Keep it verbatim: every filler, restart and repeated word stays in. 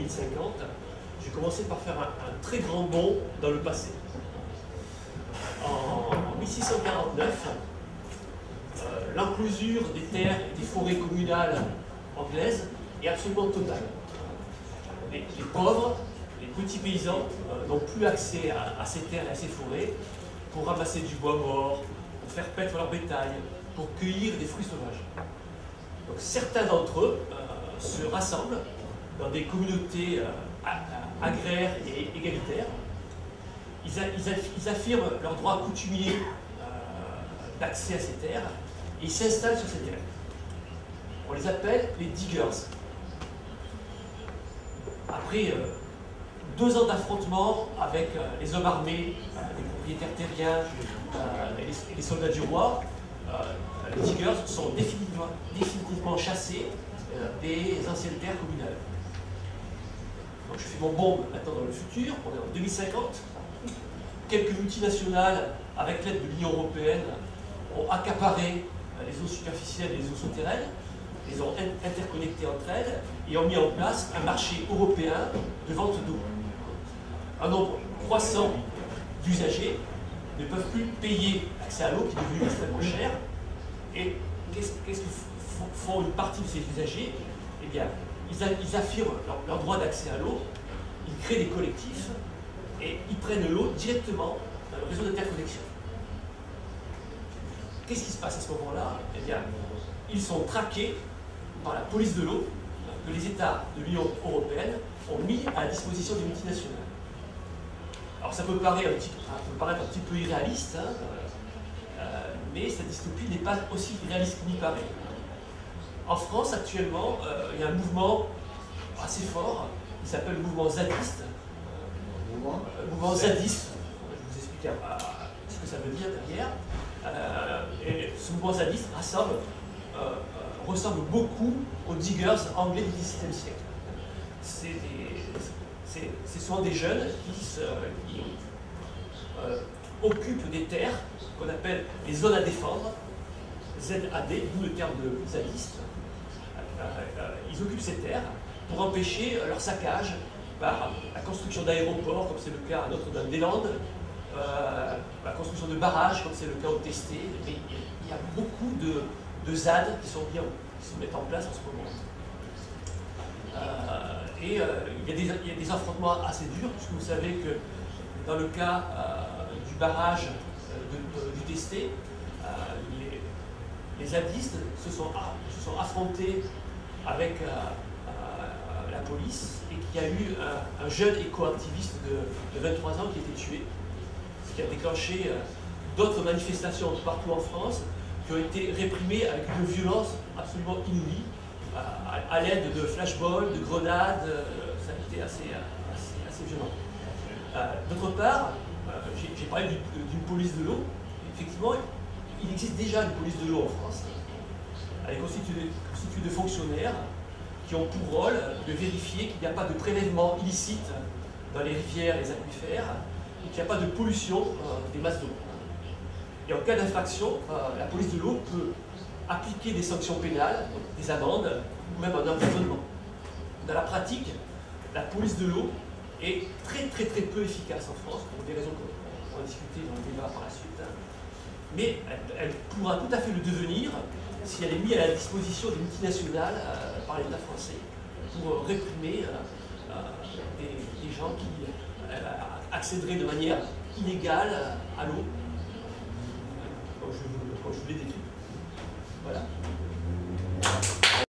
deux mille cinquante, j'ai commencé par faire un, un très grand bond dans le passé. En mille six cent quarante-neuf, euh, l'enclosure des terres et des forêts communales anglaises est absolument totale. Les, les pauvres, les petits paysans euh, n'ont plus accès à, à ces terres et à ces forêts pour ramasser du bois mort, pour faire paître leur bétail, pour cueillir des fruits sauvages. Donc, certains d'entre eux euh, se rassemblent dans des communautés euh, agraires et égalitaires. Ils, a, ils, a, ils affirment leurs droits coutumiers euh, d'accès à ces terres et ils s'installent sur ces terres. On les appelle les Diggers. Après euh, deux ans d'affrontement avec euh, les hommes armés, euh, les propriétaires terriens euh, et, les, et les soldats du roi, euh, les Diggers sont définitivement, définitivement chassés euh, des anciennes terres communales. Donc je fais mon bond maintenant dans le futur, on est en deux mille cinquante. Quelques multinationales, avec l'aide de l'Union européenne, ont accaparé les eaux superficielles et les eaux souterraines, les ont interconnectées entre elles et ont mis en place un marché européen de vente d'eau. Un nombre croissant d'usagers ne peuvent plus payer l'accès à l'eau qui est devenu extrêmement cher. Et qu'est-ce qu'est-ce que font une partie de ces usagers? Eh bien, ils affirment leur, leur droit d'accès à l'eau, ils créent des collectifs et ils prennent l'eau directement dans le réseau d'interconnexion. Qu'est-ce qui se passe à ce moment-là? Eh bien, ils sont traqués par la police de l'eau que les États de l'Union européenne ont mis à la disposition des multinationales. Alors ça peut paraître un petit, peut paraître un petit peu irréaliste, hein, euh, mais cette dystopie n'est pas aussi réaliste qu'il n'y paraît. En France, actuellement, euh, il y a un mouvement assez fort, il s'appelle le mouvement Zadiste. Le mouvement, euh, mouvement Zadiste, je vous explique euh, ce que ça veut dire derrière. Euh, et ce mouvement Zadiste rassemble, euh, euh, ressemble beaucoup aux Diggers anglais du dix-septième siècle. C'est souvent des jeunes qui, se, qui euh, occupent des terres qu'on appelle les zones à défendre, Z A D, d'où le terme de zadiste. Ils occupent ces terres pour empêcher leur saccage par la construction d'aéroports, comme c'est le cas à Notre-Dame-des-Landes, euh, la construction de barrages, comme c'est le cas au Testé. Mais il y a beaucoup de, de Z A D qui sont bien, qui se mettent en place en ce moment. Euh, et euh, il, y a des, il y a des affrontements assez durs, puisque vous savez que dans le cas euh, du barrage euh, de, de, du Testé, euh, les, les zadistes se sont, se sont affrontés avec euh, euh, la police. Et qu'il y a eu un, un jeune éco-activiste de, de vingt-trois ans qui a été tué, ce qui a déclenché euh, d'autres manifestations partout en France qui ont été réprimées avec une violence absolument inouïe, euh, à, à l'aide de flashballs, de grenades, euh, ça a été assez, assez, assez violent. Euh, D'autre part, euh, j'ai parlé d'une police de l'eau. Effectivement, il existe déjà une police de l'eau en France. Elle est constituée, constituée de fonctionnaires qui ont pour rôle de vérifier qu'il n'y a pas de prélèvement illicite dans les rivières et les aquifères et qu'il n'y a pas de pollution euh, des masses d'eau. Et en cas d'infraction, euh, la police de l'eau peut appliquer des sanctions pénales, des amendes ou même un emprisonnement. Dans la pratique, la police de l'eau est très très très peu efficace en France pour des raisons qu'on va discuter dans le débat par la suite, hein. Mais elle, elle pourra tout à fait le devenir si elle est mise à la disposition des multinationales euh, par l'État français pour euh, réprimer euh, euh, des, des gens qui euh, accéderaient de manière illégale à l'eau, comme je vous l'ai décrit.